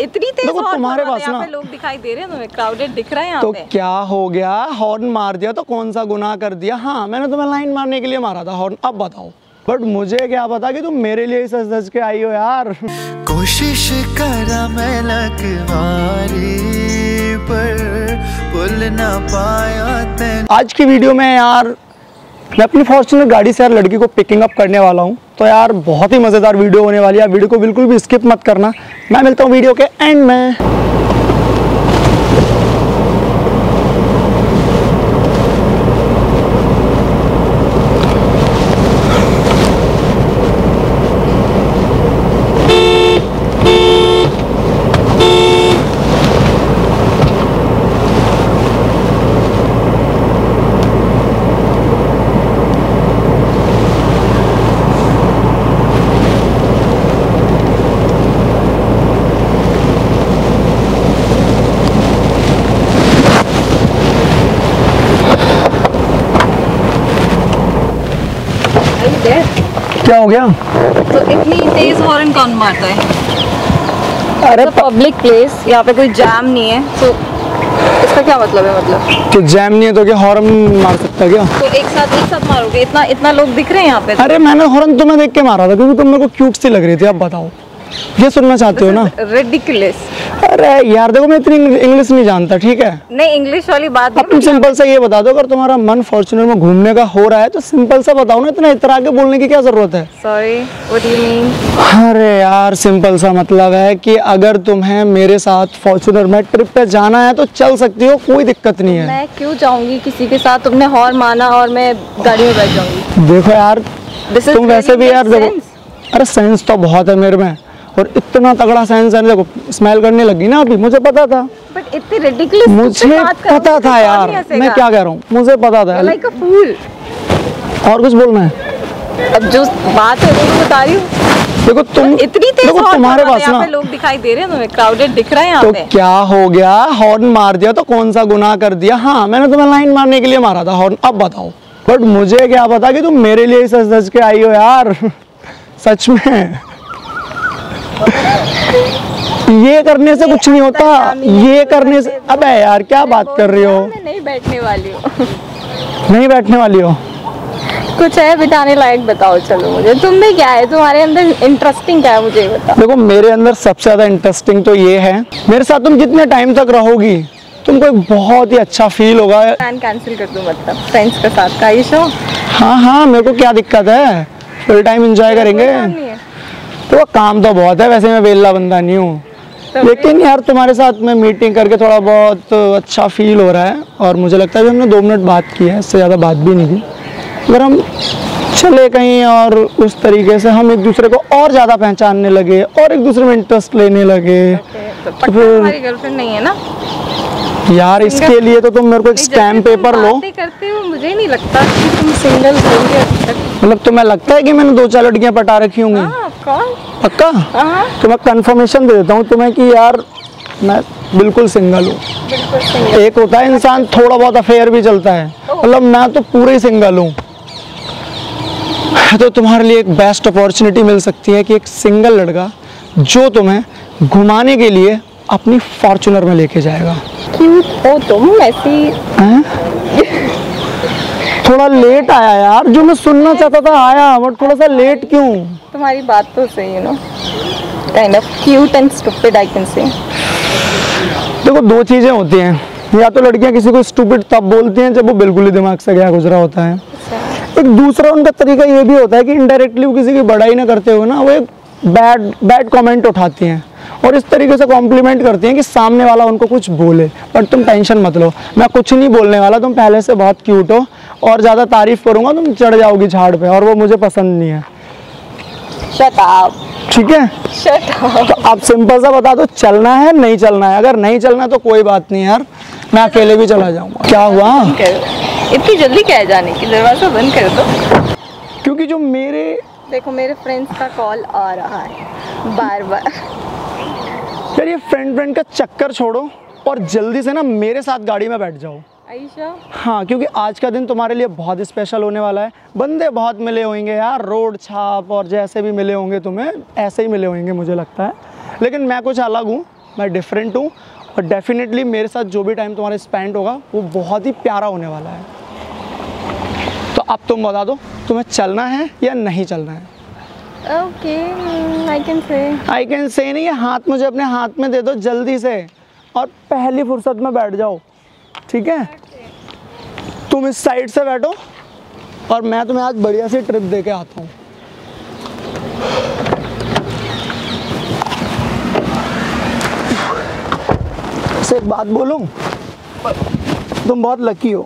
इतनी तेज तुम्हारे पास ना लोग दिखाई दे रहे हैं, तुम्हें क्राउडेड दिख रहा है यहाँ पे। तो क्या हो गया, हॉर्न मार दिया तो कौन सा गुनाह कर दिया। हाँ मैंने तुम्हें लाइन मारने के लिए मारा था हॉर्न, अब बताओ। बट मुझे क्या पता कि तुम मेरे लिए सज धज के आई हो यार। कोशिश करा मैं लकवारी पर बोल ना पाया। आज की वीडियो में यार मैं अपनी फॉर्च्यूनर गाड़ी से यार लड़की को पिकिंग अप करने वाला हूँ। तो यार बहुत ही मज़ेदार वीडियो होने वाली है, वीडियो को बिल्कुल भी स्किप मत करना। मैं मिलता हूँ वीडियो के एंड में। क्या हो गया? तो इतनी तेज हॉर्न कौन मारता है? अरे पब्लिक प्लेस, यहाँ पे कोई जाम नहीं है। तो इसका क्या मतलब है? मतलब कि जाम नहीं है तो क्या हॉर्न मार सकता है क्या? तो एक साथ मारोगे? इतना लोग दिख रहे हैं यहाँ पे। अरे मैंने हॉर्न तुम्हें देख के मारा था क्योंकि तुम मेरे को क्यूट सी लग रही थी। अब बताओ, ये सुनना चाहते हो ना? रिडिकुलस। अरे यार देखो मैं इतनी इंग्लिश नहीं जानता, ठीक है? नहीं इंग्लिश वाली बात नहीं। सिंपल सा ये बता दो, अगर तुम्हारा मन फॉर्च्यूनर में घूमने का हो रहा है तो सिंपल सा बताओ ना, इतना इतरा के बोलने की क्या जरूरत है? Sorry what do you mean? अरे यार सिंपल सा मतलब है कि अगर तुम्हें मेरे साथ फॉर्च्यूनर में ट्रिप पे जाना है तो चल सकती हो, कोई दिक्कत नहीं है। मैं क्यों जाऊँगी किसी के साथ? तुमने हॉर्न मारा और मैं गाड़ी में बैठ जाऊँगी? देखो यार तुम वैसे भी यार देखो, अरे सेंस तो बहुत है मेरे में और इतना तगड़ा सेंस है। देखो स्माइल करने लगी ना अभी, मुझे पता था। बट इतने रिडिकुलस मुझे पता था यार, मैं क्या कह रहा हूँ मुझे पता था। Like a fool. और कुछ बोलना है? अब जो बात है वो बता रही हूँ। देखो तुम इतनी तेज, देखो तुम्हारे पास ना लोग दिखाई दे रहे हैं, तुम्हें क्राउडेड दिख रहा है यहाँ पे। तो क्या हो गया, हॉर्न मार दिया तो कौन सा गुनाह कर दिया। हाँ मैंने तुम्हें लाइन मारने के लिए मारा था हॉर्न, अब बताओ। बट मुझे क्या पता कि तुम मेरे लिए सज धज के आई हो यार, सच में। ये करने से कुछ नहीं होता, ये करने से। अबे यार क्या बात कर रही हो? मैं नहीं बैठने वाली हूँ। नहीं बैठने वाली हो? कुछ है बिठाने लायक बताओ। चलो मुझे, तुम भी क्या है तुम्हारे अंदर इंटरेस्टिंग क्या है मुझे बताओ। देखो मेरे अंदर सबसे ज्यादा इंटरेस्टिंग तो ये है, मेरे साथ तुम जितने टाइम तक रहोगी तुमको एक बहुत ही अच्छा फील होगा। प्लान कैंसिल कर दूं मतलब फ्रेंड्स के साथ का ये शो? हाँ हाँ मेरे को क्या दिक्कत है, फुल टाइम एंजॉय करेंगे। तो काम तो बहुत है, वैसे मैं वेला बंदा नहीं हूँ तो, लेकिन यार तुम्हारे साथ मैं मीटिंग करके थोड़ा बहुत अच्छा फील हो रहा है। और मुझे लगता है कि हमने 2 मिनट बात की है, इससे ज़्यादा बात भी नहीं की। अगर हम चले कहीं और उस तरीके से हम एक दूसरे को और ज़्यादा पहचानने लगे और एक दूसरे में इंटरेस्ट लेने लगे। तो फिर तुम्हारी गर्लफ्रेंड नहीं है ना यार? इसके लिए तो तुम मेरे को एक स्टैम्प पेपर लो। करते हो, मुझे नहीं लगता कि तुम सिंगल होंगे अब तक। मतलब तुम्हें लगता है कि मैंने 2-4 लड़कियां पटा रखी होंगी? पक्का? तो मैं कंफर्मेशन दे देता हूँ तुम्हें कि यार मैं बिल्कुल सिंगल हूँ। एक होता है इंसान थोड़ा बहुत अफेयर भी चलता है, मतलब मैं तो पूरे सिंगल हूँ। तो तुम्हारे लिए एक बेस्ट अपॉर्चुनिटी मिल सकती है कि एक सिंगल लड़का जो तुम्हें घुमाने के लिए अपनी फॉर्च्यूनर में लेके जाएगा। क्यूट हो तुम ऐसी। थोड़ा लेट आया यार, जो मैं सुनना चाहता था आया, बट थोड़ा सा लेट क्यों? तुम्हारी बात तो सही है ना, kind of cute and stupid I can say. देखो 2 चीज़ें होती हैं, या तो लड़कियां किसी को स्टूपिड तब बोलती हैं जब वो बिल्कुल ही दिमाग से गया गुजरा होता है। एक दूसरा उनका तरीका ये भी होता है कि इनडायरेक्टली वो किसी की बड़ाई ना करते हुए ना वो एक बैड कॉमेंट उठाती हैं और इस तरीके से कॉम्प्लीमेंट करती हैं कि सामने वाला उनको कुछ बोले। बट तुम टेंशन मत लो, मैं कुछ नहीं बोलने वाला। तुम पहले से बहुत क्यूट हो और ज़्यादा तारीफ करूँगा तुम चढ़ जाओगी झाड़ पे और वो मुझे पसंद नहीं है। Shut up. ठीक है शट अप। तो आप सिंपल सा बता दो, चलना है नहीं चलना है? अगर नहीं चलना तो कोई बात नहीं यार, मैं अकेले भी चला जाऊँगा। क्या हुआ इतनी जल्दी क्या है जाने की? दरवाज़ा बंद कर दो। क्योंकि जो मेरे फ्रेंड्स का कॉल आ रहा है बार बार। यार ये फ्रेंड का चक्कर छोड़ो और जल्दी से ना मेरे साथ गाड़ी में बैठ जाओ। आयशा? हाँ क्योंकि आज का दिन तुम्हारे लिए बहुत स्पेशल होने वाला है। बंदे बहुत मिले होंगे यार, रोड छाप और जैसे भी मिले होंगे तुम्हें ऐसे ही मिले होंगे मुझे लगता है। लेकिन मैं कुछ अलग हूँ, मैं डिफरेंट हूँ और डेफिनेटली मेरे साथ जो भी टाइम तुम्हारा स्पेंड होगा वो बहुत ही प्यारा होने वाला है। तो अब तुम बता दो, तुम्हें चलना है या नहीं चलना है? ओके, आई कैन से नहीं, हाथ मुझे अपने हाथ में दे दो जल्दी से और पहली फुर्सत में बैठ जाओ, ठीक है? तुम इस साइड से बैठो और मैं तुम्हें आज बढ़िया सी ट्रिप दे के आता हूँ। एक बात बोलूं, तुम बहुत लकी हो